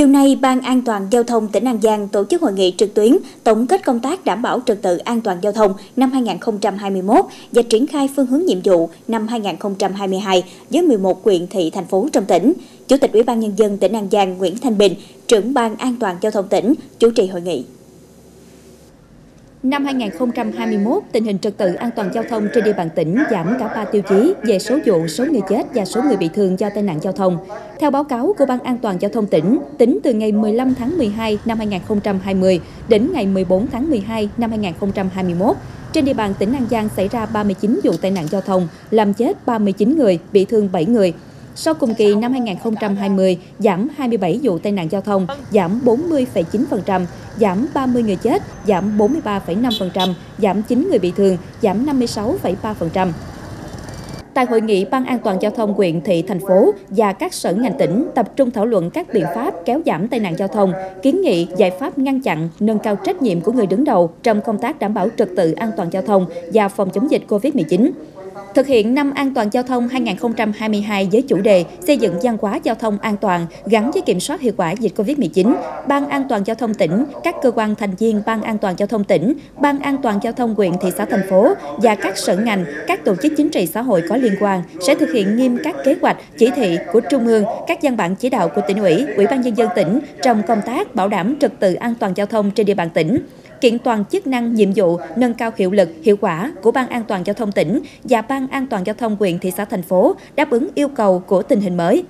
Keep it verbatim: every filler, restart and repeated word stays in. Chiều nay, Ban An toàn giao thông tỉnh An Giang tổ chức hội nghị trực tuyến tổng kết công tác đảm bảo trật tự an toàn giao thông năm hai nghìn không trăm hai mươi mốt và triển khai phương hướng nhiệm vụ năm hai nghìn không trăm hai mươi hai với mười một huyện thị thành phố trong tỉnh. Chủ tịch Ủy ban Nhân dân tỉnh An Giang Nguyễn Thanh Bình, trưởng Ban An toàn giao thông tỉnh, chủ trì hội nghị. Năm hai nghìn không trăm hai mươi mốt, tình hình trật tự an toàn giao thông trên địa bàn tỉnh giảm cả ba tiêu chí về số vụ, số người chết và số người bị thương do tai nạn giao thông. Theo báo cáo của Ban An toàn giao thông tỉnh, tính từ ngày mười lăm tháng mười hai năm hai nghìn không trăm hai mươi đến ngày mười bốn tháng mười hai năm hai nghìn không trăm hai mươi mốt, trên địa bàn tỉnh An Giang xảy ra ba mươi chín vụ tai nạn giao thông, làm chết ba mươi chín người, bị thương bảy người. Sau cùng kỳ năm hai nghìn không trăm hai mươi, giảm hai mươi bảy vụ tai nạn giao thông, giảm bốn mươi phẩy chín phần trăm, giảm ba mươi người chết, giảm bốn mươi ba phẩy năm phần trăm, giảm chín người bị thương, giảm năm mươi sáu phẩy ba phần trăm. Tại hội nghị, Ban An toàn giao thông huyện, thị, thành phố và các sở ngành tỉnh tập trung thảo luận các biện pháp kéo giảm tai nạn giao thông, kiến nghị giải pháp ngăn chặn, nâng cao trách nhiệm của người đứng đầu trong công tác đảm bảo trật tự an toàn giao thông và phòng chống dịch Covid mười chín. Thực hiện năm an toàn giao thông hai nghìn không trăm hai mươi hai với chủ đề xây dựng văn hóa giao thông an toàn gắn với kiểm soát hiệu quả dịch Covid mười chín, Ban An toàn giao thông tỉnh, các cơ quan thành viên Ban An toàn giao thông tỉnh, Ban An toàn giao thông huyện, thị xã, thành phố và các sở ngành, các tổ chức chính trị xã hội có liên quan sẽ thực hiện nghiêm các kế hoạch, chỉ thị của Trung ương, các văn bản chỉ đạo của tỉnh ủy, Ủy ban Nhân dân tỉnh trong công tác bảo đảm trật tự an toàn giao thông trên địa bàn tỉnh. Kiện toàn chức năng, nhiệm vụ, nâng cao hiệu lực, hiệu quả của Ban An toàn giao thông tỉnh và Ban An toàn giao thông huyện, thị xã, thành phố đáp ứng yêu cầu của tình hình mới.